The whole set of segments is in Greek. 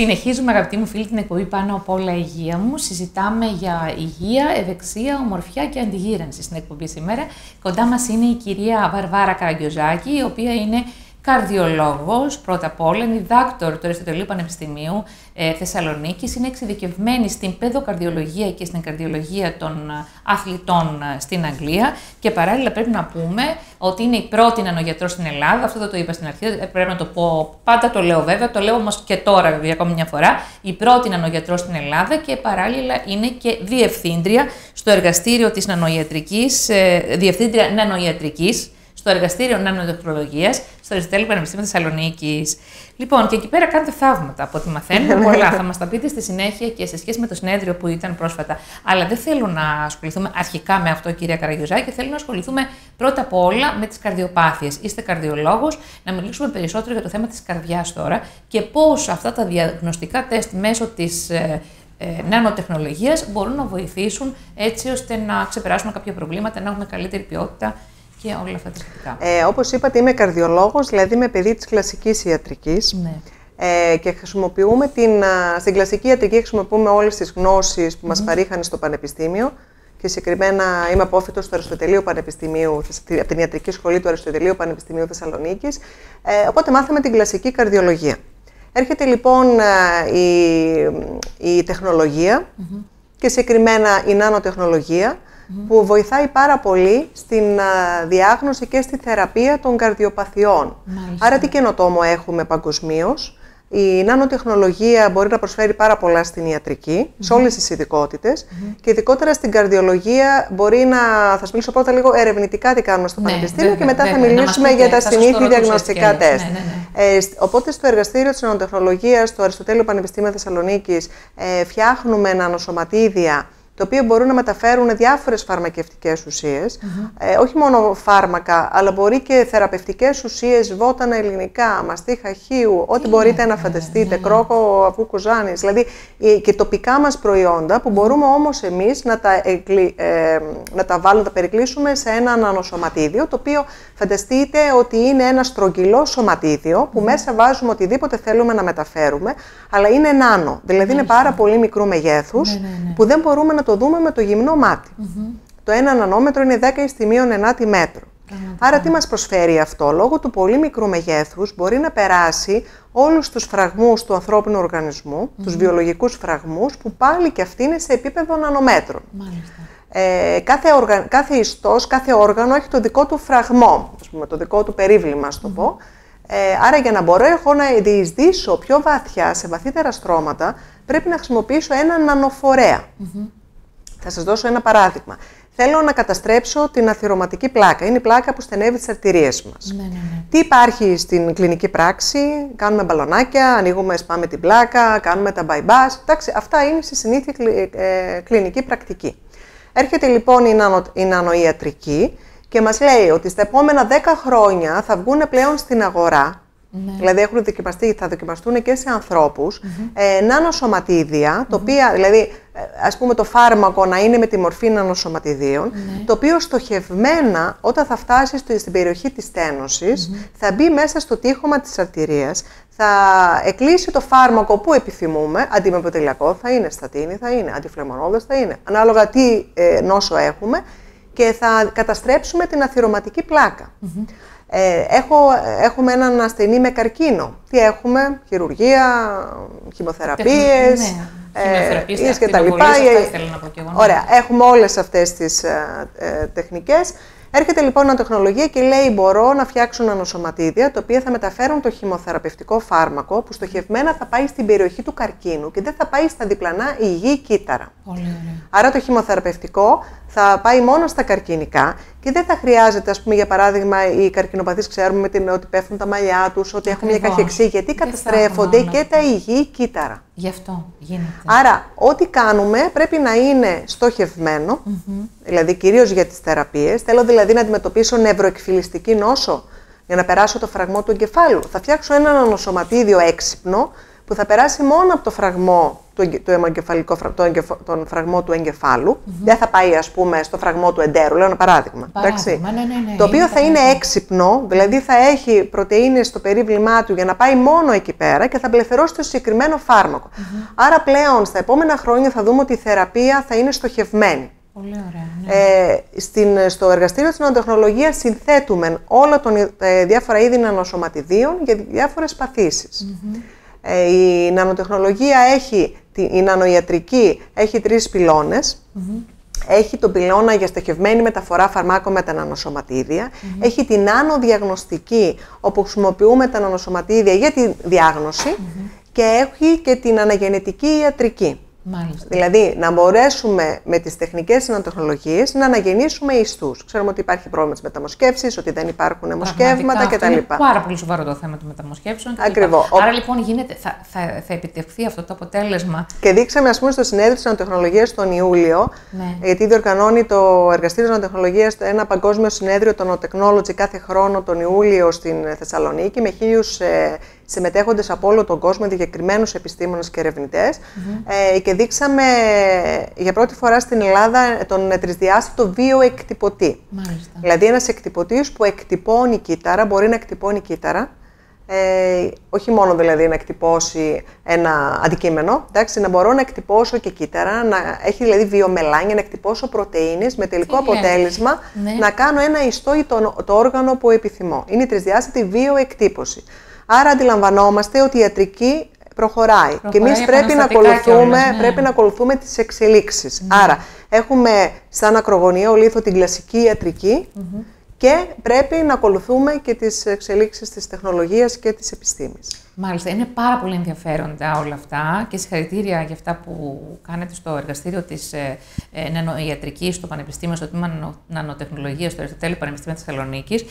Συνεχίζουμε, αγαπητοί μου φίλοι, την εκπομπή Πάνω απ' όλα: Υγεία μου. Συζητάμε για υγεία, ευεξία, ομορφιά και αντιγύρανση στην εκπομπή σήμερα. Κοντά μας είναι η κυρία Βάρβαρα Καραγκιοζάκη, η οποία είναι καρδιολόγος, πρώτα απ' όλα, είναι διδάκτορ του Αριστοτελείου Πανεπιστημίου Θεσσαλονίκης, είναι εξειδικευμένη στην παιδοκαρδιολογία και στην καρδιολογία των αθλητών στην Αγγλία και παράλληλα πρέπει να πούμε ότι είναι η πρώτη νανογιατρός στην Ελλάδα, αυτό δεν το είπα στην αρχή, πρέπει να το πω, πάντα το λέω βέβαια, το λέω όμως και τώρα βέβαια ακόμη μια φορά, η πρώτη νανογιατρός στην Ελλάδα και παράλληλα είναι και διευθύντρια στο εργαστήριο της νανοϊατρικής, διευθύντρια νανοϊατρικής, στο Εργαστήριο Νανοτεχνολογίας, στο Αριστοτέλειο Πανεπιστήμιο Θεσσαλονίκης. Λοιπόν, και εκεί πέρα κάνετε θαύματα από ό,τι μαθαίνουμε. Πολλά θα μας τα πείτε στη συνέχεια και σε σχέση με το συνέδριο που ήταν πρόσφατα. Αλλά δεν θέλω να ασχοληθούμε αρχικά με αυτό, κυρία Καραγκιοζάκη. Θέλω να ασχοληθούμε πρώτα απ' όλα με τις καρδιοπάθειες. Είστε καρδιολόγος, να μιλήσουμε περισσότερο για το θέμα της καρδιάς τώρα και πώς αυτά τα διαγνωστικά τεστ μέσω της νανοτεχνολογίας μπορούν να βοηθήσουν έτσι ώστε να ξεπεράσουμε κάποια προβλήματα, να έχουμε καλύτερη ποιότητα. Και όλα αυτά τα σχετικά. Όπως είπατε, είμαι καρδιολόγος, δηλαδή είμαι παιδί της κλασικής ιατρικής. Ναι. Και χρησιμοποιούμε στην κλασική ιατρική χρησιμοποιούμε όλες τις γνώσεις που μας παρήχαν στο Πανεπιστήμιο. Και συγκεκριμένα είμαι απόφοιτος στο Αριστοτελείο Πανεπιστημίου, από την Ιατρική Σχολή του Αριστοτελείου Πανεπιστημίου Θεσσαλονίκης. Οπότε μάθαμε την κλασική καρδιολογία. Έρχεται λοιπόν η τεχνολογία και συγκεκριμένα η νανοτεχνολογία, που βοηθάει πάρα πολύ στην διάγνωση και στη θεραπεία των καρδιοπαθειών. Μάλιστα. Άρα τι καινοτόμο έχουμε παγκοσμίως. Η νανοτεχνολογία μπορεί να προσφέρει πάρα πολλά στην ιατρική, σε όλες τις ειδικότητες και ειδικότερα στην καρδιολογία μπορεί να... Θα σας μιλήσω πρώτα λίγο ερευνητικά τι κάνουμε στο Πανεπιστήμιο και μετά θα μιλήσουμε για τα συνήθη διαγνωστικά τεστ. Οπότε στο εργαστήριο της νανοτεχνολογίας, στο Αριστοτέλειο Πανεπιστήμιο Θεσσαλονίκης, φτιάχνουμε νανοσωματίδια, τα οποία μπορούν να μεταφέρουν διάφορες φαρμακευτικές ουσίες, όχι μόνο φάρμακα, αλλά μπορεί και θεραπευτικές ουσίες, βότανα ελληνικά, μαστίχα χείου, ό,τι μπορείτε να φανταστείτε, κρόκο αυγού κουζάνης, δηλαδή και τοπικά μας προϊόντα που μπορούμε όμως εμείς να τα περικλείσουμε σε ένα νανοσωματίδιο, το οποίο φανταστείτε ότι είναι ένα στρογγυλό σωματίδιο που μέσα βάζουμε οτιδήποτε θέλουμε να μεταφέρουμε, αλλά είναι νάνο, δηλαδή είναι πάρα πολύ μικρού μεγέθους που δεν μπορούμε να το δούμε με το γυμνό μάτι. Το 1 νανόμετρο είναι 10⁻⁹ μέτρο. Άρα τι μας προσφέρει αυτό; Λόγω του πολύ μικρού μεγέθους μπορεί να περάσει όλους τους φραγμούς του ανθρώπινου οργανισμού, τους βιολογικούς φραγμούς, που πάλι και αυτοί είναι σε επίπεδο νανομέτρων. Κάθε ιστός, κάθε όργανο έχει το δικό του φραγμό, ας πούμε, το δικό του περίβλημα, ας το πω. Άρα για να μπορώ εγώ να διεισδύσω πιο βαθιά, σε βαθύτερα στρώματα, πρέπει να χρησιμοποιήσω έναν νανοφορέα. Θα σας δώσω ένα παράδειγμα. Θέλω να καταστρέψω την αθυρωματική πλάκα. Είναι η πλάκα που στενεύει τις αρτηρίες μας. Τι υπάρχει στην κλινική πράξη; Κάνουμε μπαλονάκια, ανοίγουμε, σπάμε την πλάκα, κάνουμε τα bypass. Εντάξει, αυτά είναι στη συνήθεια κλινική πρακτική. Έρχεται λοιπόν η νανοϊατρική και μας λέει ότι στα επόμενα 10 χρόνια θα βγουν πλέον στην αγορά, δηλαδή έχουν δοκιμαστεί, θα δοκιμαστούν και σε ανθρώπους, νανοσωματίδια, τα οποία, δηλαδή ας πούμε το φάρμακο να είναι με τη μορφή νανοσωματιδίων, το οποίο στοχευμένα όταν θα φτάσει στην περιοχή της στένωσης, θα μπει μέσα στο τείχομα της αρτηρίας, θα εκλείσει το φάρμακο που επιθυμούμε, αντιμεποτελειακό θα είναι, στατίνη θα είναι, αντιφλεγμονώδες θα είναι, ανάλογα τι νόσο έχουμε, και θα καταστρέψουμε την αθυρωματική πλάκα. Έχουμε έναν ασθενή με καρκίνο. Τι έχουμε; Χειρουργία, χημοθεραπείες, χημοθεραπείες και τα λοιπά. Ωραία, έχουμε όλες αυτές τις τεχνικές. Έρχεται λοιπόν μια τεχνολογία και λέει μπορώ να φτιάξω νανοσωματίδια τα οποία θα μεταφέρουν το χημοθεραπευτικό φάρμακο που στοχευμένα θα πάει στην περιοχή του καρκίνου και δεν θα πάει στα διπλανά υγιή κύτταρα. Άρα το χημοθεραπευτικό θα πάει μόνο στα καρκινικά και δεν θα χρειάζεται, ας πούμε, για παράδειγμα, οι καρκινοπαθείς ξέρουμε ότι πέφτουν τα μαλλιά τους, ότι έχουν μια καχεξία, γιατί καταστρέφονται και τα υγιή κύτταρα. Γι' αυτό γίνεται. Άρα, ό,τι κάνουμε πρέπει να είναι στοχευμένο, δηλαδή κυρίως για τις θεραπείες. Θέλω δηλαδή να αντιμετωπίσω νευροεκφυλιστική νόσο για να περάσω το φραγμό του εγκεφάλου. Θα φτιάξω ένα νανοσωματίδιο έξυπνο που θα περάσει μόνο από το φραγμό τον φραγμό του εγκεφάλου. Mm-hmm. Δεν θα πάει, ας πούμε, στο φραγμό του εντέρου, λέω ένα παράδειγμα. Ναι, το οποίο θα είναι έξυπνο, δηλαδή θα έχει πρωτεΐνες στο περίβλημά του για να πάει μόνο εκεί πέρα και θα πληθερώσει το συγκεκριμένο φάρμακο. Mm-hmm. Άρα πλέον στα επόμενα χρόνια θα δούμε ότι η θεραπεία θα είναι στοχευμένη. Πολύ ωραία, ναι. Στο εργαστήριο της νανοτεχνολογίας συνθέτουμε όλα τα διάφορα είδη νανοσωματιδίων για διάφορες παθήσεις. Mm-hmm. Η νανοτεχνολογία η νανοϊατρική έχει 3 πυλώνες. Mm-hmm. Έχει τον πυλώνα για στοχευμένη μεταφορά φαρμάκων με τα νανοσωματίδια. Mm-hmm. Έχει την νανοδιαγνωστική, όπου χρησιμοποιούμε τα νανοσωματίδια για τη διάγνωση. Mm-hmm. Και έχει και την αναγεννητική ιατρική. Μάλιστα. Δηλαδή, να μπορέσουμε με τις τεχνικές νανοτεχνολογίες να αναγεννήσουμε ιστούς. Ξέρουμε ότι υπάρχει πρόβλημα της μεταμοσχεύσης, ότι δεν υπάρχουν αιμοσκεύματα κτλ. Είναι πάρα πολύ σοβαρό το θέμα των μεταμοσχεύσεων. Ακριβώς. Άρα, λοιπόν, θα επιτευχθεί αυτό το αποτέλεσμα. Και δείξαμε, ας πούμε, στο συνέδριο της νανοτεχνολογίας τον Ιούλιο, ναι. γιατί διοργανώνει το Εργαστήριο Νανοτεχνολογίας ένα παγκόσμιο συνέδριο των Nanotechnology κάθε χρόνο τον Ιούλιο στην Θεσσαλονίκη με 1.000 συμμετέχοντες από όλο τον κόσμο, διακεκριμένους επιστήμονες και ερευνητές. Mm-hmm. Και δείξαμε για πρώτη φορά στην Ελλάδα τον τρισδιάστατο βιοεκτυπωτή. Μάλιστα. Δηλαδή ένας εκτυπωτής που εκτυπώνει κύτταρα, μπορεί να εκτυπώνει κύτταρα, όχι μόνο δηλαδή να εκτυπώσει ένα αντικείμενο, εντάξει, να μπορώ να εκτυπώσω και κύτταρα, να έχει δηλαδή βιομελάνια, να εκτυπώσω πρωτεΐνες με τελικό αποτέλεσμα ναι. να κάνω ένα ιστό ή το όργανο που επιθυμώ. Είναι η τρισδιάστατη βιοεκτύπωση. Άρα αντιλαμβανόμαστε ότι η ιατρική προχωράει και εμείς πρέπει να ακολουθούμε τις εξελίξεις. Mm-hmm. Άρα έχουμε σαν ακρογωνιαίο λίθο την κλασική ιατρική mm-hmm. και πρέπει να ακολουθούμε και τις εξελίξεις της τεχνολογίας και της επιστήμης. Μάλιστα, είναι πάρα πολύ ενδιαφέροντα όλα αυτά και συγχαρητήρια για αυτά που κάνετε στο εργαστήριο της νανοϊατρικής στο Πανεπιστήμιο, στο Τμήμα Νανοτεχνολογίας, στο Αριστοτέλειο Πανεπιστήμιο Θεσσαλονίκης.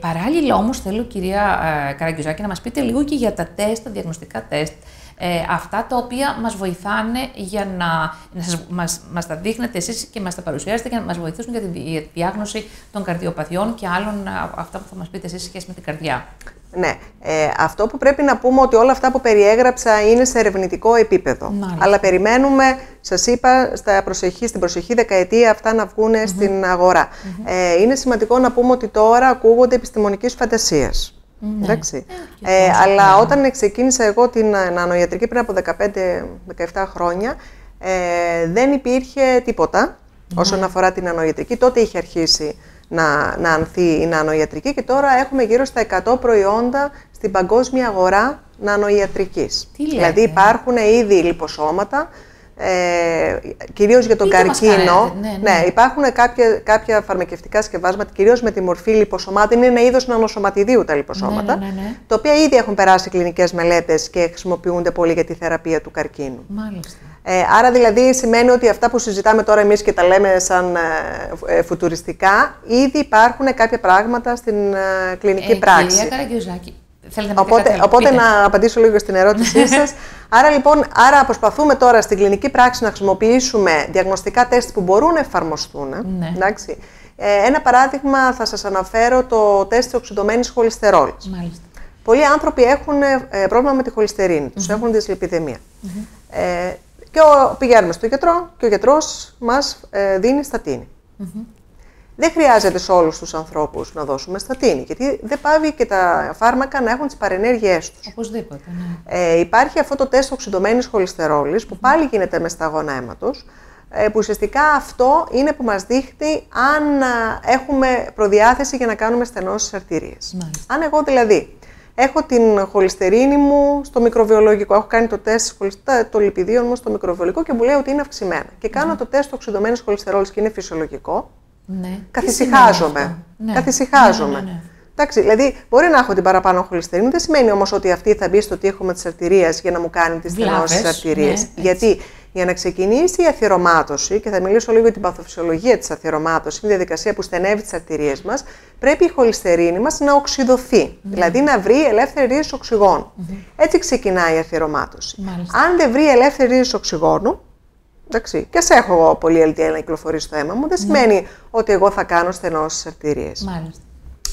Παράλληλα όμως θέλω, κυρία Καραγκιοζάκη, να μας πείτε λίγο και για τα τεστ, τα διαγνωστικά τεστ, αυτά τα οποία μας βοηθάνε για να μας τα δείχνετε εσείς και μας τα παρουσιάσετε για να μας βοηθήσουν για τη διάγνωση των καρδιοπαθειών και άλλων αυτά που θα μας πείτε εσείς σχέση με την καρδιά. Ναι, αυτό που πρέπει να πούμε ότι όλα αυτά που περιέγραψα είναι σε ερευνητικό επίπεδο. Μάλιστα. Αλλά περιμένουμε, σας είπα, στην προσεχή δεκαετία αυτά να βγουν mm-hmm. στην αγορά. Mm-hmm. Είναι σημαντικό να πούμε ότι τώρα ακούγονται επιστημονικές φαντασίες. Ναι. Εντάξει. Αλλά όταν ξεκίνησα εγώ την νανοϊατρική πριν από 15-17 χρόνια, δεν υπήρχε τίποτα όσον αφορά την νανοϊατρική. Τότε είχε αρχίσει να ανθεί η νανοϊατρική και τώρα έχουμε γύρω στα 100 προϊόντα στην παγκόσμια αγορά νανοϊατρικής. Δηλαδή υπάρχουν ήδη λιποσώματα, κυρίως για τον καρκίνο. Ναι, υπάρχουν κάποια φαρμακευτικά σκευάσματα, κυρίως με τη μορφή λιποσωμάτων. Είναι ένα είδος νανοσωματιδίου τα λιποσώματα, τα οποία ήδη έχουν περάσει κλινικές μελέτες και χρησιμοποιούνται πολύ για τη θεραπεία του καρκίνου. Μάλιστα. Άρα δηλαδή σημαίνει ότι αυτά που συζητάμε τώρα εμείς και τα λέμε σαν φουτουριστικά, ήδη υπάρχουν κάποια πράγματα στην κλινική πράξη. Κυρία Καραγκιοζάκη, οπότε να απαντήσω λίγο στην ερώτησή σας. Άρα προσπαθούμε τώρα στην κλινική πράξη να χρησιμοποιήσουμε διαγνωστικά τεστ που μπορούν να εφαρμοστούν. Ναι. Εντάξει. Ένα παράδειγμα θα σας αναφέρω το τεστ οξυντωμένης χολυστερόλης. Μάλιστα. Πολλοί άνθρωποι έχουν πρόβλημα με τη χολυστερίνη, τους έχουν δυσλιπιδαιμία. Mm-hmm. Και πηγαίνουμε στον γιατρό και ο γιατρός μας δίνει στατίνη. Mm-hmm. Δεν χρειάζεται σε όλους τους ανθρώπους να δώσουμε στατίνη, γιατί δεν πάβει και τα φάρμακα να έχουν τις παρενέργειές τους. Οπωσδήποτε, ναι. Υπάρχει αυτό το τεστ οξυντωμένης χολυστερόλης, που πάλι γίνεται με σταγόνα αίματος, που ουσιαστικά αυτό είναι που μας δείχνει αν έχουμε προδιάθεση για να κάνουμε στενώσεις αρτηρίες. Μάλιστα. Αν εγώ δηλαδή έχω την χολυστερίνη μου στο μικροβιολογικό, έχω κάνει το τεστ των λιπιδίων μου στο μικροβιολογικό και μου λέει ότι είναι αυξημένα. Και κάνω το τεστ οξυντωμένης χολυστερόλης και είναι φυσιολογικό. Ναι. Καθυσυχάζομαι. Ναι. Εντάξει, δηλαδή, μπορεί να έχω την παραπάνω χολυστερίνη, δεν σημαίνει όμως ότι αυτή θα μπει στο τοίχο με τις αρτηρίες για να μου κάνει τις στενώσεις αρτηρίες. Ναι, γιατί για να ξεκινήσει η αθυρωμάτωση, και θα μιλήσω λίγο για την παθοφυσιολογία της αθυρωμάτωσης, η διαδικασία που στενεύει τις αρτηρίες μας, πρέπει η χολυστερίνη μας να οξυδωθεί. Ναι. Δηλαδή να βρει ελεύθερη ρήση οξυγόνου. Ναι. Έτσι ξεκινάει η αθυρωμάτωση. Μάλιστα. Αν δεν βρει ελεύθερη ρήση οξυγόνου, εντάξει, και σε έχω εγώ πολύ LDL να κυκλοφορεί στο αίμα μου, δεν σημαίνει ότι εγώ θα κάνω στενώσεις αρτηρίες. Μάλιστα.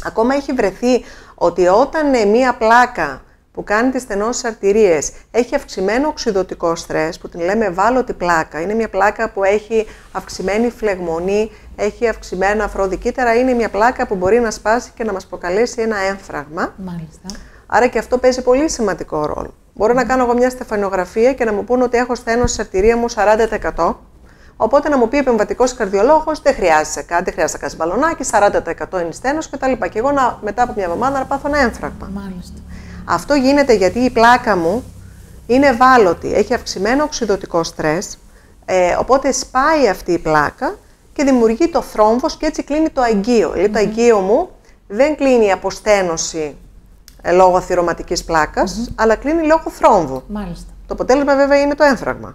Ακόμα έχει βρεθεί ότι όταν μία πλάκα που κάνει τις στενώσεις αρτηρίες, έχει αυξημένο οξυδωτικό στρες, που την λέμε ευάλωτη πλάκα. Είναι μια πλάκα που έχει αυξημένη φλεγμονή, έχει αυξημένα αφροδικύτταρα, είναι μια πλάκα που μπορεί να σπάσει και να μας προκαλέσει ένα έμφραγμα. Μάλιστα. Άρα και αυτό παίζει πολύ σημαντικό ρόλο. Μπορώ να κάνω εγώ μια στεφανιογραφία και να μου πούν ότι έχω στένωση αρτηρία μου 40%. Οπότε να μου πει επεμβατικός καρδιολόγος, δεν χρειάζεσαι κάτι, δεν χρειάζεσαι κάτι μπαλονάκι, 40% είναι στένωση κτλ. Και εγώ μετά από μια εβδομάδα να πάθω ένα έμφραγμα. Μάλιστα. Αυτό γίνεται γιατί η πλάκα μου είναι ευάλωτη, έχει αυξημένο οξυδωτικό στρες, οπότε σπάει αυτή η πλάκα και δημιουργεί το θρόμβος και έτσι κλείνει το αγκείο. Δηλαδή το αγκείο μου δεν κλείνει από στένωση λόγω αθυρωματικής πλάκας, αλλά κλείνει λόγω θρόμβου. Μάλιστα. Το αποτέλεσμα βέβαια είναι το έμφραγμα.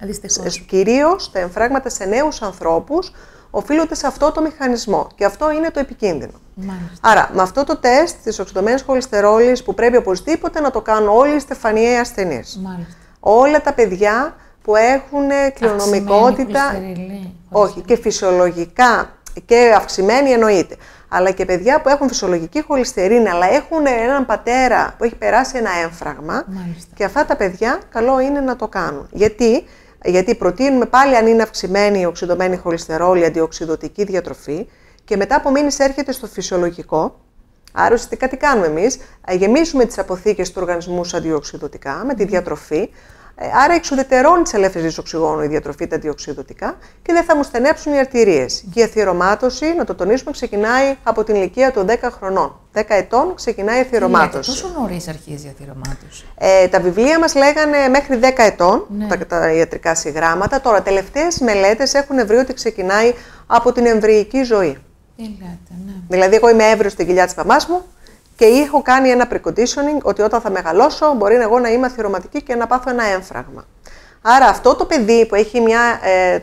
Δυστυχώς. Κυρίως τα εμφράγματα σε νέους ανθρώπους οφείλονται σε αυτό το μηχανισμό και αυτό είναι το επικίνδυνο. Μάλιστα. Άρα, με αυτό το τεστ της οξυδωμένης χολυστερόλης που πρέπει οπωσδήποτε να το κάνουν όλοι οι στεφανιαίοι ασθενείς. Όλα τα παιδιά που έχουν κληρονομικότητα, όχι και φυσιολογικά και αυξημένη εννοείται, αλλά και παιδιά που έχουν φυσιολογική χολυστερίνη, αλλά έχουν έναν πατέρα που έχει περάσει ένα έμφραγμα. Μάλιστα. Και αυτά τα παιδιά καλό είναι να το κάνουν. Γιατί προτείνουμε πάλι, αν είναι αυξημένη η οξυδωμένη χολυστερόλη, αντιοξυδωτική διατροφή, και μετά από μήνες έρχεται στο φυσιολογικό. Άρα, ουσιαστικά τι κάνουμε εμείς? Γεμίζουμε τις αποθήκες του οργανισμού αντιοξυδωτικά με τη διατροφή. Άρα, εξουδετερώνει τις ελεύθερες ροές οξυγόνου η διατροφή τα αντιοξυδωτικά και δεν θα μου στενέψουν οι αρτηρίες. Και η αθυρωμάτωση, να το τονίσουμε, ξεκινάει από την ηλικία των 10 χρονών. 10 ετών ξεκινάει η αθυρωμάτωση. Πόσο νωρίς αρχίζει η αθυρωμάτωση? Τα βιβλία μας λέγανε μέχρι 10 ετών, ναι, τα ιατρικά συγγράμματα. Τώρα, τελευταίες μελέτες έχουν βρει ότι ξεκινάει από την εμβρυϊκή ζωή. Ναι. Δηλαδή, εγώ είμαι έμβρυο στην κοιλιά της μαμάς μου. Και έχω κάνει ένα preconditioning ότι όταν θα μεγαλώσω μπορεί εγώ να είμαι αθυρωματική και να πάθω ένα έμφραγμα. Άρα αυτό το παιδί που έχει μια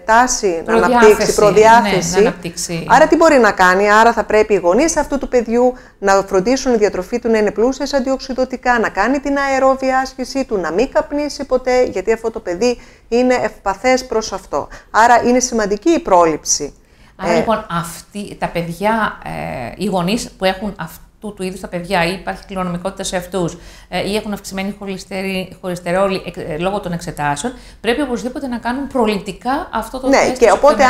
τάση να αναπτύξει, προδιάθεση, ναι, να αναπτύξει. Άρα τι μπορεί να κάνει? Άρα θα πρέπει οι γονείς αυτού του παιδιού να φροντίσουν η διατροφή του να είναι πλούσια σε αντιοξυδωτικά, να κάνει την αερόβια άσκησή του, να μην καπνίσει ποτέ, γιατί αυτό το παιδί είναι ευπαθές προς αυτό. Άρα είναι σημαντική η πρόληψη. Άρα λοιπόν τα παιδιά, οι γονείς που έχουν αυτή του είδους τα παιδιά, ή υπάρχει κληρονομικότητα σε αυτούς, ή έχουν αυξημένη χολυστερόλη λόγω των εξετάσεων, πρέπει οπωσδήποτε να κάνουν προληπτικά αυτό το τεστ. Ναι, και οπότε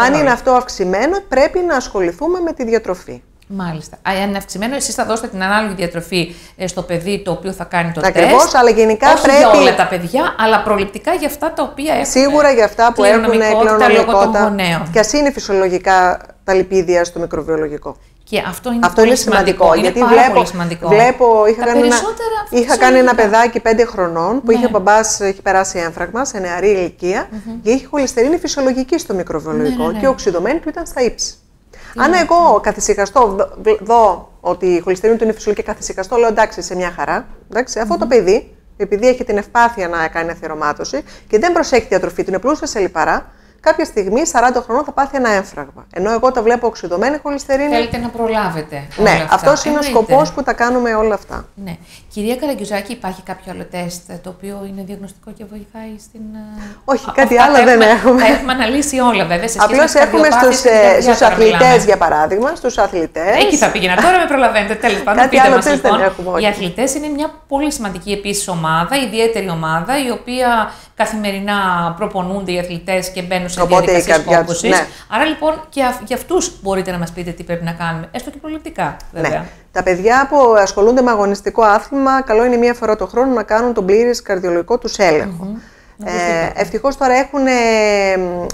αν είναι αυτό αυξημένο, πρέπει να ασχοληθούμε με τη διατροφή. Μάλιστα. Αν είναι αυξημένο, εσείς θα δώσετε την ανάλογη διατροφή στο παιδί το οποίο θα κάνει το τεστ. Ακριβώς, αλλά γενικά όχι πρέπει. Για όλα τα παιδιά, αλλά προληπτικά για αυτά τα οποία έχουν. Σίγουρα για αυτά που έχουν κληρονομικότητα. Και ας είναι φυσιολογικά τα λιπίδια στο μικροβιολογικό. Και αυτό είναι σημαντικό, γιατί είναι πάρα πολύ σημαντικό. Είχα κάνει ένα παιδάκι 5 χρονών που, ναι, είχε περάσει έμφραγμα σε νεαρή ηλικία και είχε χολυστερίνη φυσιολογική στο μικροβιολογικό και οξυδωμένη του ήταν στα ύψη. Αν εγώ καθησυχαστώ, δω ότι η χολυστερίνη του είναι φυσιολογική και καθησυχαστώ, λέω εντάξει, σε μια χαρά. Εντάξει, αυτό το παιδί, επειδή έχει την ευπάθεια να κάνει αθυρωμάτωση και δεν προσέχει τη διατροφή του, είναι πλούσια σε λιπαρά. Κάποια στιγμή, 40 χρονών, θα πάθει ένα έμφραγμα. Ενώ εγώ τα βλέπω οξυδωμένη χολυστερίνη. Θέλετε να προλάβετε. Ναι, αυτός είναι ο σκοπός που τα κάνουμε όλα αυτά. Ναι. Κυρία Καραγκιοζάκη, υπάρχει κάποιο άλλο τεστ το οποίο είναι διαγνωστικό και βοηθάει στην. Όχι, κάτι άλλο δεν έχουμε. Τα έχουμε αναλύσει όλα, βέβαια. Απλώς έχουμε στους αθλητές, για παράδειγμα. Στους αθλητές. Εκεί θα πήγαινα. Τώρα με προλαβαίνετε, τέλος πάντων. Κάτι άλλο τεστ δεν έχουμε. Οι αθλητές είναι μια πολύ σημαντική επίσης ομάδα, ιδιαίτερη ομάδα, η οποία καθημερινά προπονούνται οι αθλητές και μπαίνουν σε διαδικασίες κόμποσης. Ναι. Άρα λοιπόν και για αυτούς μπορείτε να μας πείτε τι πρέπει να κάνουμε, έστω και προληπτικά βέβαια. Ναι. Τα παιδιά που ασχολούνται με αγωνιστικό άθλημα, καλό είναι μία φορά το χρόνο να κάνουν τον πλήρη καρδιολογικό τους έλεγχο. Ευτυχώς τώρα έχουν,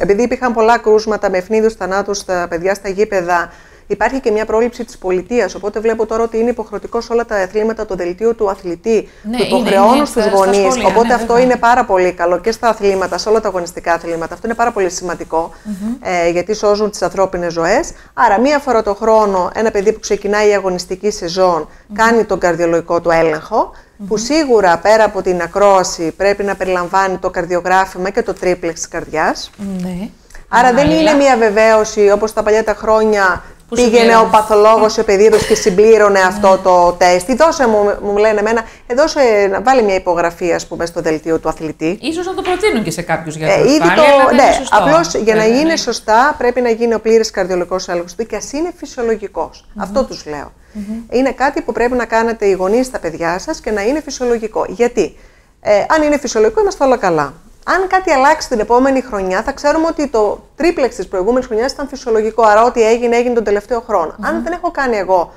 επειδή υπήρχαν πολλά κρούσματα με ευνίδους θανάτους στα παιδιά στα γήπεδα, υπάρχει και μια πρόληψη της πολιτείας, οπότε βλέπω τώρα ότι είναι υποχρεωτικό σε όλα τα αθλήματα το δελτίο του αθλητή, ναι, που υποχρεώνουν στους γονείς. Οπότε ναι, αυτό βέβαια είναι πάρα πολύ καλό και στα αθλήματα, σε όλα τα αγωνιστικά αθλήματα. Αυτό είναι πάρα πολύ σημαντικό, γιατί σώζουν τις ανθρώπινες ζωές. Άρα, μία φορά το χρόνο, ένα παιδί που ξεκινάει η αγωνιστική σεζόν κάνει τον καρδιολογικό του έλεγχο, που σίγουρα πέρα από την ακρόαση πρέπει να περιλαμβάνει το καρδιογράφημα και το τρίπλεξ της καρδιάς. Άρα δεν είναι μια βεβαίωση όπως τα παλιά τα χρόνια Πήγαινε ο παθολόγος σε παιδί του και συμπλήρωνε αυτό το τεστ. Δώσε μου λένε εμένα, δώσε να βάλει μια υπογραφή, ας πούμε, στο δελτίο του αθλητή. Ίσως να το προτείνουν και σε κάποιους γιατρούς. Ναι, απλώς για να γίνει σωστά πρέπει να γίνει ο πλήρης καρδιολογικός έλεγχος του και ας είναι φυσιολογικός. Αυτό τους λέω. Είναι κάτι που πρέπει να κάνετε οι γονείς στα παιδιά σας και να είναι φυσιολογικό. Γιατί αν είναι φυσιολογικό, είμαστε όλα καλά. Αν κάτι αλλάξει την επόμενη χρονιά, θα ξέρουμε ότι το τρίπλεξ της προηγούμενης χρονιάς ήταν φυσιολογικό, άρα ό,τι έγινε, έγινε τον τελευταίο χρόνο. Αν δεν έχω κάνει εγώ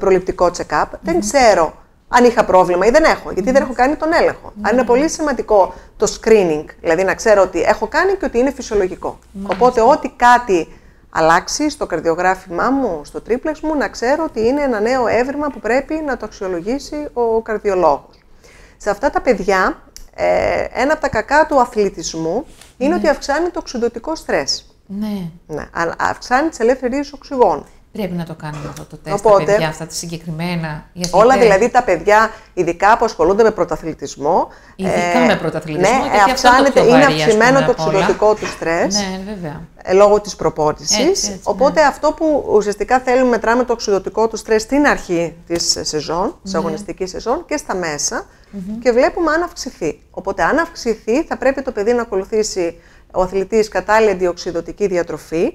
προληπτικό check-up, δεν ξέρω αν είχα πρόβλημα ή δεν έχω, γιατί δεν έχω κάνει τον έλεγχο. Αν είναι πολύ σημαντικό το screening, δηλαδή να ξέρω ότι έχω κάνει και ότι είναι φυσιολογικό. Οπότε, ό,τι κάτι αλλάξει στο καρδιογράφημά μου, στο τρίπλεξ μου, να ξέρω ότι είναι ένα νέο έβριμα που πρέπει να το αξιολογήσει ο καρδιολόγος. Σε αυτά τα παιδιά, ένα από τα κακά του αθλητισμού είναι ότι αυξάνει το οξυδοτικό στρες. Ναι. Αυξάνει τις ελεύθερες οξυγόνου. Πρέπει να το κάνουμε αυτό το τεστ. Οπότε, τα παιδιά αυτά τα συγκεκριμένα. Όλα δηλαδή τα παιδιά, ειδικά που ασχολούνται με πρωταθλητισμό. Ειδικά με πρωταθλητισμό. Ναι, γιατί αυξάνεται, είναι αυξημένο το οξυδοτικό του στρες. Ναι, βέβαια. Λόγω της προπόνησης. Οπότε αυτό που ουσιαστικά θέλουμε, μετράμε το οξυδοτικό του στρες στην αρχή της σεζόν, της αγωνιστικής σεζόν και στα μέσα. Και βλέπουμε αν αυξηθεί. Οπότε, αν αυξηθεί, θα πρέπει το παιδί να ακολουθήσει ο αθλητής κατάλληλη αντιοξυδοτική διατροφή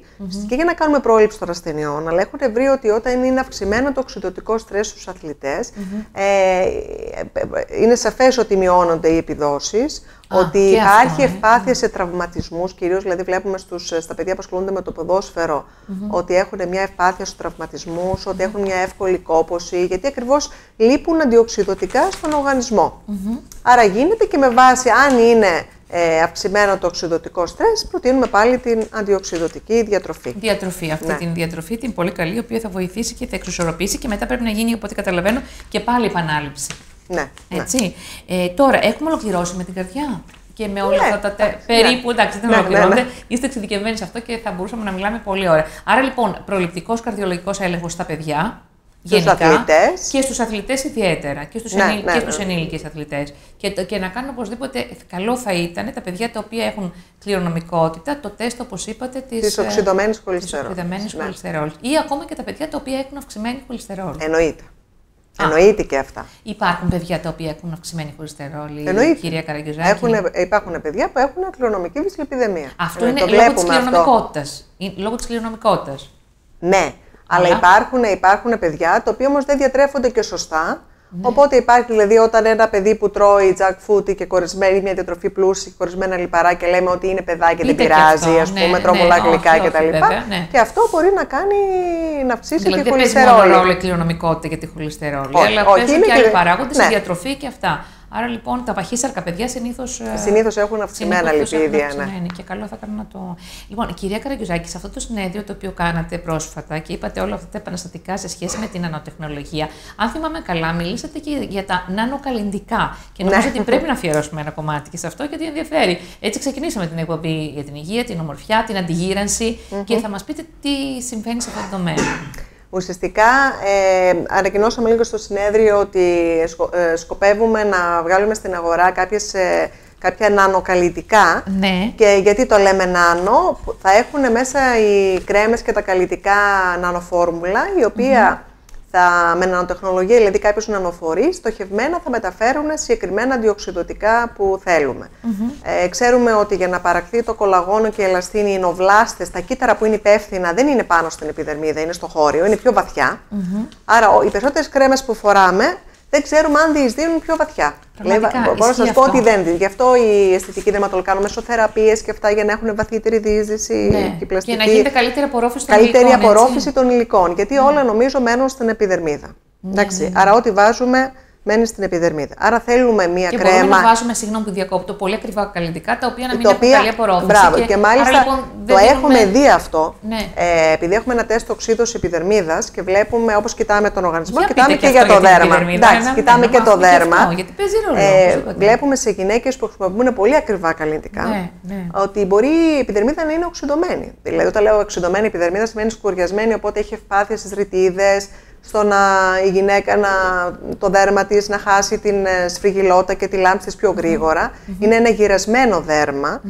και για να κάνουμε πρόληψη των ασθενειών. Αλλά έχουν βρει ότι όταν είναι αυξημένο το οξυδοτικό στρες στους αθλητές, είναι σαφές ότι μειώνονται οι επιδόσεις, ότι υπάρχει ευπάθεια σε τραυματισμούς, κυρίως δηλαδή βλέπουμε στα παιδιά που ασχολούνται με το ποδόσφαιρο ότι έχουν μια ευπάθεια στους τραυματισμούς, ότι έχουν μια εύκολη κόπωση, γιατί ακριβώς λείπουν αντιοξυδοτικά στον οργανισμό. Άρα γίνεται και με βάση αν είναι αυξημένο το οξυδοτικό στρες, προτείνουμε πάλι την αντιοξυδοτική διατροφή. Αυτή την διατροφή, την πολύ καλή, η οποία θα βοηθήσει και θα εξισορροπήσει και μετά πρέπει να γίνει, από ό,τι καταλαβαίνω, και πάλι επανάληψη. Έτσι. Τώρα, έχουμε ολοκληρώσει με την καρδιά και με όλα αυτά τα περίπου. Εντάξει, δεν ολοκληρώνονται. Είστε εξειδικευμένοι σε αυτό και θα μπορούσαμε να μιλάμε πολλή ώρα. Άρα, λοιπόν, προληπτικός καρδιολογικός έλεγχος στα παιδιά. Γενικά, στους αθλητές. Και στους αθλητές ιδιαίτερα και στους ενήλικες αθλητές. Και να κάνουν οπωσδήποτε, καλό θα ήταν τα παιδιά τα οποία έχουν κληρονομικότητα, το τεστ, όπως είπατε, της οξυδωμένης χολυστερόλης. Ή ακόμα και τα παιδιά τα οποία έχουν αυξημένη χολυστερόλη. Εννοείται και αυτά. Υπάρχουν παιδιά τα οποία έχουν αυξημένη χολυστερόλη, κυρία Καραγκιοζάκη. Υπάρχουν παιδιά που έχουν κληρονομική δυσλιπιδαιμία. Αυτό είναι λόγω της κληρονομικότητας. Ναι. Αλλά υπάρχουν παιδιά τα οποία όμως δεν διατρέφονται και σωστά. Οπότε υπάρχει, δηλαδή, όταν ένα παιδί που τρώει junk food και κορισμένη, μια διατροφή πλούσια και κορισμένα λιπαρά και λέμε ότι είναι παιδάκι, δεν πειράζει, ας πούμε, τρώω πολλά γλυκά κτλ. Και αυτό μπορεί να κάνει να αυξήσει τη χολυστερόλη. Δεν παίζει μόνο η κληρονομικότητα για τη χολυστερόλη. Αλλά παίζουν και άλλοι παράγοντες, η διατροφή και αυτά. Άρα λοιπόν τα παχύσαρκα παιδιά συνήθως έχουν αυξημένα λιπίδια. Ναι, και καλό θα κάνω να το. Λοιπόν, κυρία Καραγκιοζάκη, σε αυτό το συνέδριο το οποίο κάνατε πρόσφατα και είπατε όλα αυτά τα επαναστατικά σε σχέση με την νανοτεχνολογία, αν θυμάμαι καλά, μιλήσατε και για τα νανοκαλλιντικά. Και νομίζω ότι πρέπει να αφιερώσουμε ένα κομμάτι και σε αυτό, γιατί ενδιαφέρει. Έτσι ξεκινήσαμε την εκπομπή για την υγεία, την ομορφιά, την αντιγύρανση και θα μας πείτε τι συμβαίνει σε αυτό το τομέα. Ουσιαστικά ανακοινώσαμε λίγο στο συνέδριο ότι σκοπεύουμε να βγάλουμε στην αγορά κάποια νανοκαλλιντικά. Και γιατί το λέμε νάνο, θα έχουν μέσα οι κρέμες και τα καλλιντικά νανοφόρμουλα, η οποία με νανοτεχνολογία, δηλαδή κάποιους νανοφορείς, στοχευμένα θα μεταφέρουν συγκεκριμένα αντιοξυδοτικά που θέλουμε. Ξέρουμε ότι για να παραχθεί το κολαγόνο και η ελαστίνη, οι νοβλάστες, τα κύτταρα που είναι υπεύθυνα, δεν είναι πάνω στην επιδερμίδα, είναι στο χώριο, είναι πιο βαθιά. Άρα, οι περισσότερες κρέμες που φοράμε δεν ξέρουμε αν διεισδύουν πιο βαθιά. Μπορώ να σας πω ότι δεν. Γι' αυτό οι αισθητικοί δερματολόγοι κάνουν μεσοθεραπείες και αυτά για να έχουν βαθύτερη διείσδυση και πλαστική. Και να γίνεται καλύτερη απορρόφηση των υλικών. Καλύτερη απορρόφηση των υλικών. Γιατί όλα νομίζω μένουν στην επιδερμίδα. Άρα, ό,τι βάζουμε μένει στην επιδερμίδα. Άρα, θέλουμε μία κρέμα. Μπορούμε να βάζουμε, συγγνώμη που διακόπτω, πολύ ακριβά καλλιντικά τα οποία να μην έχουν καλή απορρόφηση. Και μάλιστα το έχουμε δει αυτό. Επειδή έχουμε ένα τεστ οξύδωση επιδερμίδας και βλέπουμε, όπως κοιτάμε τον οργανισμό, κοιτάμε και για το δέρμα. Κοιτάμε και το δέρμα. Γιατί παίζει ρόλο. Βλέπουμε σε γυναίκες που χρησιμοποιούν πολύ ακριβά καλλιντικά ότι μπορεί η επιδερμίδα να είναι οξυδωμένη. Δηλαδή, όταν λέω οξυδωμένη επιδερμίδα σημαίνει σκουριασμένη, οπότε έχει ευπάθεια στις ρητίδες. στο να η γυναίκα, το δέρμα της να χάσει την σφριγιλότητα και τη λάμψη της πιο γρήγορα. Είναι ένα γυρασμένο δέρμα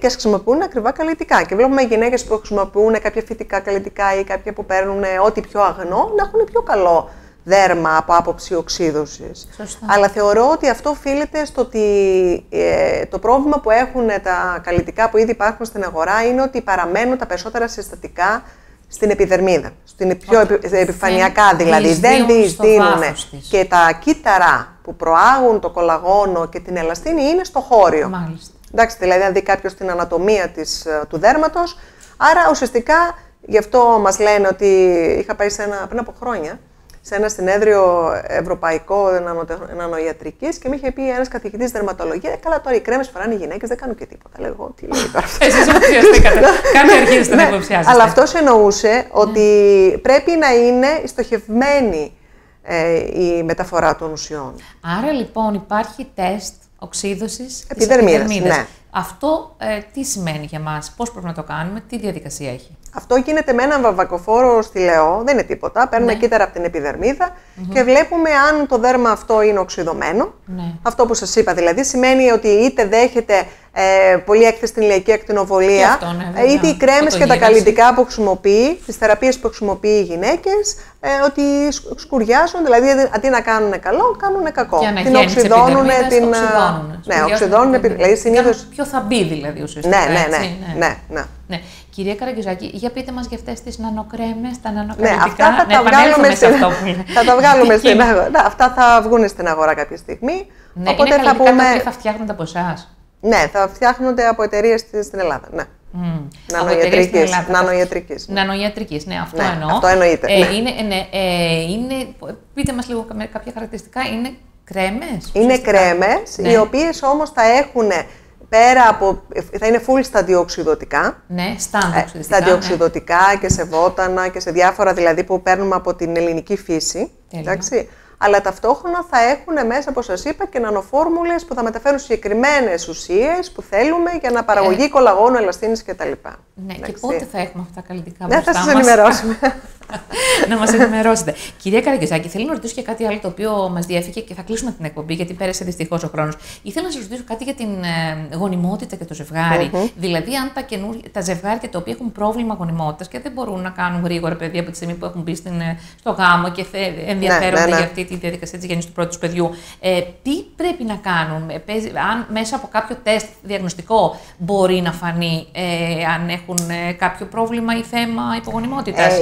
και χρησιμοποιούν ακριβά καλλιτικά. Και βλέπουμε γυναίκες που χρησιμοποιούν κάποια φυτικά καλλιτικά ή κάποια που παίρνουν ό,τι πιο αγνό να έχουν πιο καλό δέρμα από άποψη οξύδωσης. Σωστά. Αλλά θεωρώ ότι αυτό οφείλεται στο ότι το πρόβλημα που έχουν τα καλλιτικά που ήδη υπάρχουν στην αγορά είναι ότι παραμένουν τα περισσότερα συστατικά στην επιδερμίδα, στην πιο επιφανειακά δηλαδή, δεν διεισδύουν. Και τα κύτταρα που προάγουν το κολαγόνο και την ελαστίνη είναι στο χώριο. Μάλιστα. Εντάξει, δηλαδή αν δει κάποιος την ανατομία του δέρματος, άρα ουσιαστικά γι' αυτό μας λένε ότι είχα πάει πριν από χρόνια σε ένα συνέδριο ευρωπαϊκό νανοϊατρικής και μου είχε πει ένας καθηγητής δερματολογία: «Καλά, τώρα οι κρέμες φοράνε οι γυναίκες, δεν κάνουν και τίποτα». Λέω εγώ: «Τι λέει τώρα αυτό?». Εσείς υποψιαστήκατε. Κάποιοι αρχίζετε να υποψιάζεστε. Αλλά αυτός εννοούσε ότι πρέπει να είναι στοχευμένη η μεταφορά των ουσιών. Άρα λοιπόν υπάρχει τεστ οξύδωσης επιδερμίδας. Ναι. Αυτό τι σημαίνει για μας, πώς πρέπει να το κάνουμε, τι διαδικασία έχει? Αυτό γίνεται με έναν βαμβακοφόρο στυλαιό, δεν είναι τίποτα. Παίρνουμε κύτταρα από την επιδερμίδα και βλέπουμε αν το δέρμα αυτό είναι οξυδωμένο. Αυτό που σας είπα δηλαδή σημαίνει ότι είτε δέχεται πολύ έκθεση στην ηλιακή ακτινοβολία, είτε οι κρέμες και τα καλλιτικά που χρησιμοποιεί, τις θεραπείες που χρησιμοποιεί οι γυναίκες, ότι σκουριάζουν, δηλαδή αντί να κάνουν καλό, κάνουν κακό. Την οξυδώνουν. Οξυδώνουν. Δηλαδή συνήθως. Ποιο θα μπει δηλαδή ουσιαστικά. Ναι. Κυρία Καραγκιοζάκη, για πείτε μας για αυτές τις νανοκρέμες, τα νανοκαλλιτικά. Αυτά θα βγουν στην αγορά κάποια στιγμή. Ναι, οπότε είναι καλλιτικά τα οποία θα φτιάχνονται από εσάς. Ναι, θα φτιάχνονται από εταιρείες στην Ελλάδα. Ναι. Νανοϊατρικής, ναι, αυτό εννοώ. Αυτό εννοείται. Πείτε μας λίγο κάποια χαρακτηριστικά. Είναι κρέμες. Είναι κρέμες, οι οποίες όμως θα έχουν. Θα είναι full σταντιοοξυδωτικά. Ναι, σταντιοοξυδωτικά και σε βότανα και σε διάφορα δηλαδή που παίρνουμε από την ελληνική φύση. Εντάξει, αλλά ταυτόχρονα θα έχουν μέσα, όπως σας είπα, και νανοφόρμουλες που θα μεταφέρουν συγκεκριμένες ουσίες που θέλουμε για να παραγωγή κολαγόνου, ελαστίνης κτλ. Ναι, και πότε θα έχουμε αυτά τα καλλιτικά μπροστά μας? Ναι, θα σας ενημερώσουμε. Να μας ενημερώσετε. Κυρία Καραγκιοζάκη, θέλω να ρωτήσω και κάτι άλλο το οποίο μας διέφυγε και θα κλείσουμε την εκπομπή, γιατί πέρασε δυστυχώς ο χρόνος. Ήθελα να σας ρωτήσω κάτι για την γονιμότητα και το ζευγάρι. Δηλαδή, αν τα ζευγάρια τα οποία έχουν πρόβλημα γονιμότητας και δεν μπορούν να κάνουν γρήγορα παιδιά από τη στιγμή που έχουν μπει στο γάμο και ενδιαφέρονται για αυτή τη διαδικασία της γέννησης του πρώτου παιδιού, τι πρέπει να κάνουν? Αν μέσα από κάποιο τεστ διαγνωστικό μπορεί να φανεί αν έχουν κάποιο πρόβλημα ή θέμα υπογονιμότητας?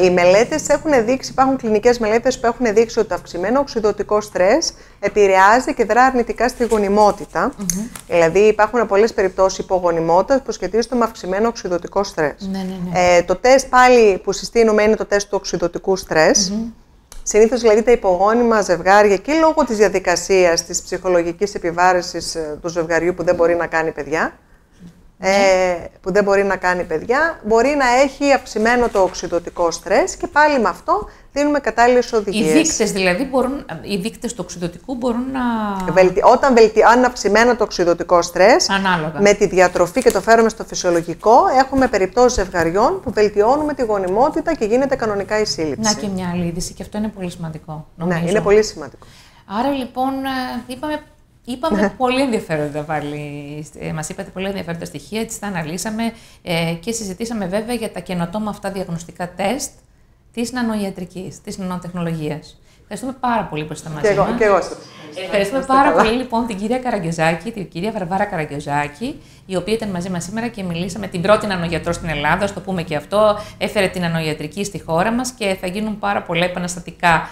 Έχουν δείξει, υπάρχουν κλινικές μελέτες που έχουν δείξει ότι το αυξημένο οξυδωτικό στρες επηρεάζει και δρά αρνητικά στη γονιμότητα. Δηλαδή, υπάρχουν πολλές περιπτώσεις υπογονιμότητας που σχετίζονται με αυξημένο οξυδωτικό στρες. Το τεστ πάλι που συστήνουμε είναι το τεστ του οξυδωτικού στρες. Συνήθως δηλαδή τα υπογόνιμα ζευγάρια και λόγω της διαδικασίας της ψυχολογικής επιβάρυνσης του ζευγαριού που δεν μπορεί να κάνει παιδιά. Μπορεί να έχει αυξημένο το οξυδωτικό στρες και πάλι με αυτό δίνουμε κατάλληλες οδηγίες. Οι δείκτες δηλαδή του οξυδωτικού μπορούν να... Αν είναι αυξημένο το οξυδωτικό στρες, με τη διατροφή και το φέρουμε στο φυσιολογικό, έχουμε περιπτώσεις ζευγαριών που βελτιώνουμε τη γονιμότητα και γίνεται κανονικά η σύλληψη. Να και μια άλλη είδηση, και αυτό είναι πολύ σημαντικό, νομίζω. Ναι, είναι πολύ σημαντικό. Άρα λοιπόν, είπαμε πολύ ενδιαφέροντα πάλι, μας είπατε πολύ ενδιαφέροντα στοιχεία, έτσι τα αναλύσαμε και συζητήσαμε βέβαια για τα καινοτόμα αυτά διαγνωστικά τεστ της νανοϊατρικής, της νανοτεχνολογίας. Ευχαριστούμε πάρα πολύ που είστε μαζί μας. Και εγώ σας. Ευχαριστούμε πάρα πολύ λοιπόν την κυρία Καραγκιοζάκη, την κυρία Βαρβάρα Καραγκιοζάκη, η οποία ήταν μαζί μας σήμερα και μιλήσαμε, την πρώτη νανοϊατρό στην Ελλάδα, ας το πούμε και αυτό, έφερε την νανοϊατρική στη χώρα μας και θα γίνουν πάρα πολλά επαναστατικά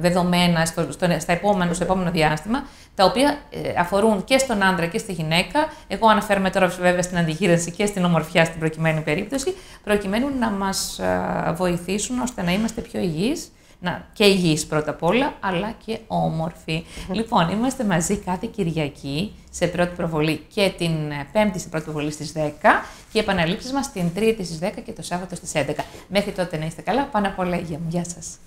δεδομένα στο επόμενο διάστημα, τα οποία αφορούν και στον άντρα και στη γυναίκα. Εγώ αναφέρομαι τώρα βέβαια στην αντιγύρανση και στην ομορφιά στην προκειμένη περίπτωση, προκειμένου να μας βοηθήσουν ώστε να είμαστε πιο υγιείς, και υγιείς πρώτα απ' όλα, αλλά και όμορφοι. Λοιπόν, είμαστε μαζί κάθε Κυριακή σε πρώτη προβολή και την Πέμπτη σε πρώτη προβολή στις 10 και οι επαναλήψεις μας την Τρίτη στις 10 και το Σάββατο στις 11. Μέχρι τότε να είστε καλά, πάνω απ' όλα υγεία μου. Γεια σας.